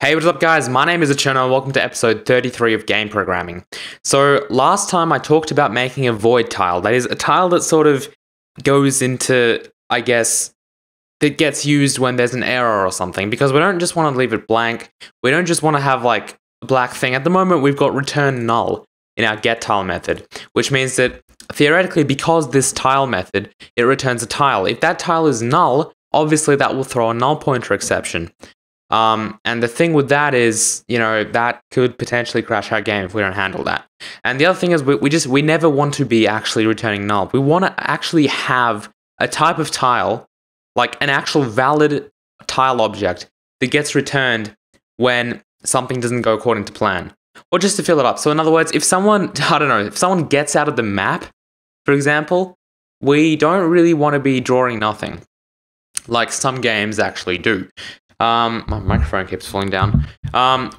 Hey, what's up guys? My name is Acherno. Welcome to episode 33 of Game Programming. So last time I talked about making a void tile. That is a tile that sort of goes into, I guess, that gets used when there's an error or something, because we don't just want to leave it blank. We don't just want to have like a black thing. At the moment, we've got return null in our getTile method, which means that theoretically, because this tile method, it returns a tile. If that tile is null, obviously that will throw a null pointer exception. And the thing with that is, you know, that could potentially crash our game if we don't handle that. And the other thing is we never want to be actually returning null. We want to actually have a type of tile, like an actual valid tile object that gets returned when something doesn't go according to plan, or just to fill it up. So in other words, if someone, I don't know, if someone gets out of the map, for example, we don't really want to be drawing nothing, like some games actually do. My microphone keeps falling down.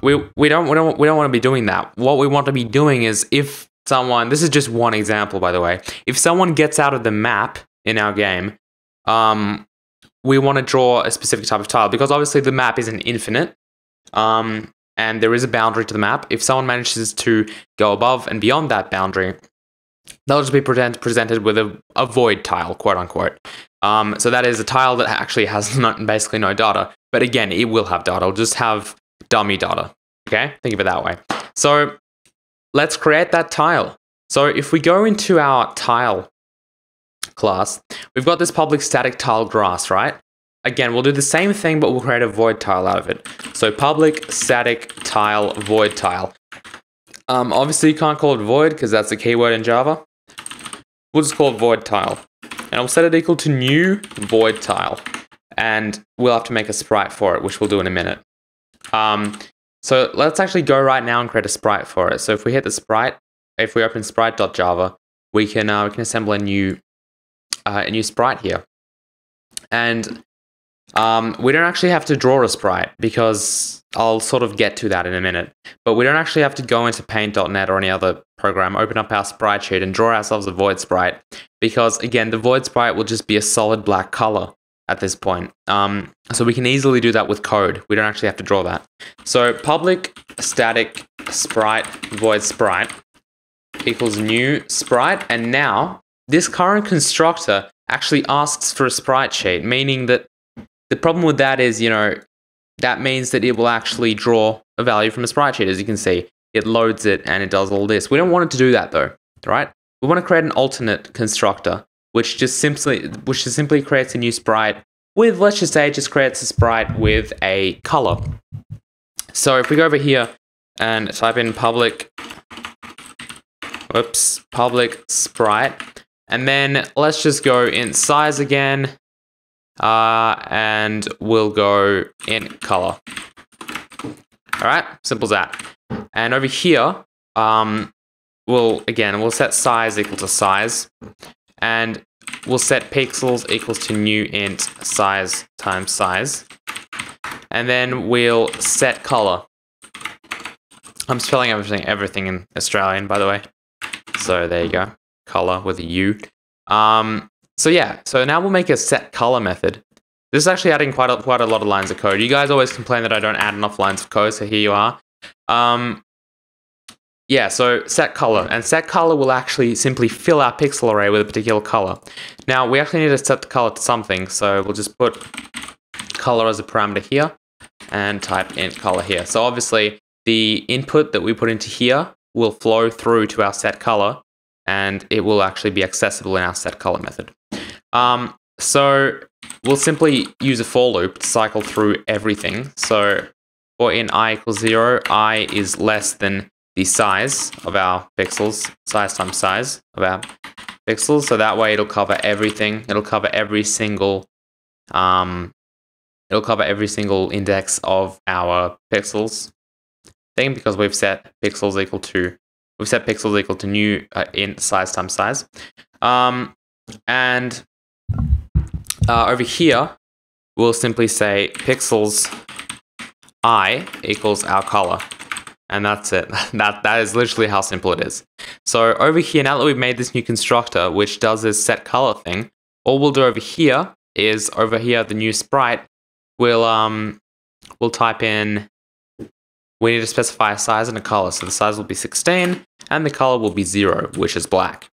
We don't want to be doing that. What we want to be doing is, if someone, this is just one example by the way, if someone gets out of the map in our game, we want to draw a specific type of tile, because obviously the map isn't infinite, and there is a boundary to the map. If someone manages to go above and beyond that boundary, they'll just be presented with a void tile, quote unquote. So that is a tile that actually has basically no data. But again, it will have data. It'll just have dummy data. Okay, think of it that way. So let's create that tile. So if we go into our tile class, we've got this public static tile grass, right? Again, we'll do the same thing, but we'll create a void tile out of it. So public static tile void tile. Obviously, you can't call it void because that's a keyword in Java. We'll just call it void tile. And I'll set it equal to new void tile. And we'll have to make a sprite for it, which we'll do in a minute. So let's actually go right now and create a sprite for it. So if we hit the sprite, if we open sprite.java, we can assemble a new sprite here. And we don't actually have to draw a sprite, because I'll sort of get to that in a minute. But we don't actually have to go into paint.net or any other program, open up our sprite sheet and draw ourselves a void sprite, because again, the void sprite will just be a solid black color at this point. So we can easily do that with code. We don't actually have to draw that. So public static sprite void sprite equals new sprite. And now this current constructor actually asks for a sprite sheet, meaning that the problem with that is, you know, that means that it will actually draw a value from a sprite sheet. As you can see, it loads it and it does all this. We don't want it to do that though, right? We want to create an alternate constructor, which just simply creates a new sprite with, let's just say, it just creates a sprite with a color. So if we go over here and type in public sprite, and then let's just go in size again. And we'll go in color. All right, simple as that. And over here, we'll set size equal to size, and we'll set pixels equals to new int size times size, and then we'll set color. I'm spelling everything in Australian, by the way. So there you go, color with a U. So yeah, so now we'll make a set color method. This is actually adding quite a lot of lines of code. You guys always complain that I don't add enough lines of code, so here you are. Yeah, so set color, and set color will actually simply fill our pixel array with a particular color. Now we actually need to set the color to something, so we'll just put color as a parameter here and type int color here. So obviously the input that we put into here will flow through to our set color, and it will actually be accessible in our set color method. So we'll simply use a for loop to cycle through everything. So for in I equals 0, I is less than the size of our pixels, size times size of our pixels. So that way it'll cover everything. It'll cover every single index of our pixels thing, because we've set pixels equal to new int size times size. Over here, we'll simply say pixels I equals our color. And that's it. That is literally how simple it is. So over here, now that we've made this new constructor, which does this set color thing, all we'll do over here is, over here, the new sprite, we'll type in We need to specify a size and a color, so the size will be 16 and the color will be 0, which is black.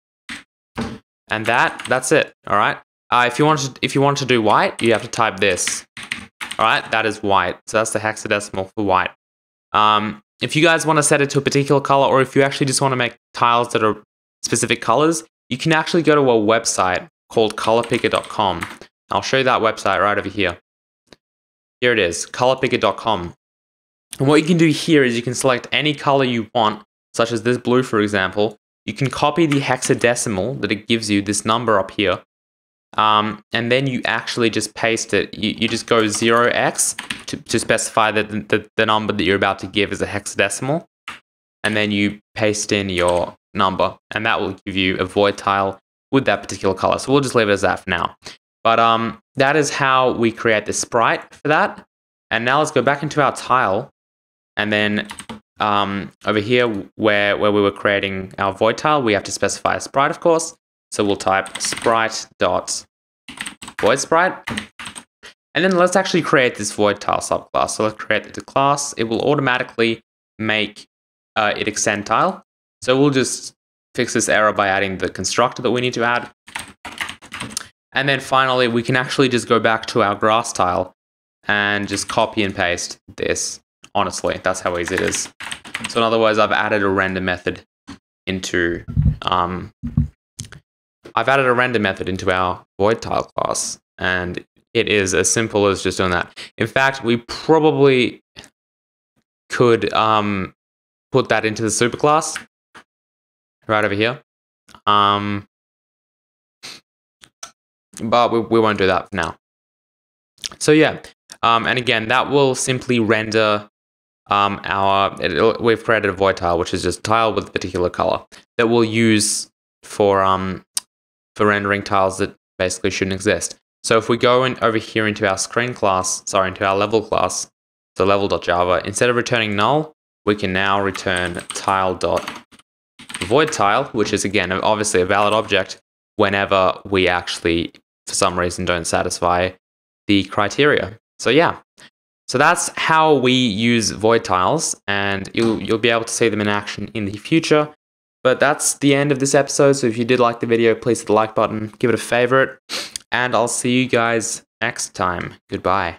And that's it, all right? If you want to do white, you have to type this. All right, that is white. So that's the hexadecimal for white. If you guys want to set it to a particular color, or if you actually just want to make tiles that are specific colors, you can actually go to a website called colorpicker.com. I'll show you that website right over here. Here it is, colorpicker.com. And what you can do here is you can select any color you want, such as this blue, for example. You can copy the hexadecimal that it gives you, this number up here, and then you actually just paste it. You just go 0x to specify that the number that you're about to give is a hexadecimal, and then you paste in your number, and that will give you a void tile with that particular color. So we'll just leave it as that for now. But that is how we create the sprite for that. And now let's go back into our tile, and then over here where we were creating our void tile, we have to specify a sprite, of course. So we'll type sprite.voidSprite. And then let's actually create this void tile subclass. So let's create the class. It will automatically make it extend tile. So we'll just fix this error by adding the constructor that we need to add. And then finally, we can actually just go back to our grass tile and just copy and paste this. Honestly, that's how easy it is. So in other words, I've added a render method into our void tile class, and it is as simple as just doing that. In fact, we probably could put that into the superclass right over here. But we won't do that for now. So yeah, and again, that will simply render we've created a void tile, which is just tile with a particular color that we'll use for rendering tiles that basically shouldn't exist. So if we go in over here into our screen class, sorry, into our level class, so level.java, instead of returning null, we can now return tile.voidTile, which is again, obviously a valid object whenever we actually, for some reason, don't satisfy the criteria. So yeah, so that's how we use void tiles, and you'll be able to see them in action in the future. But that's the end of this episode. So if you did like the video, please hit the like button, give it a favorite, and I'll see you guys next time. Goodbye.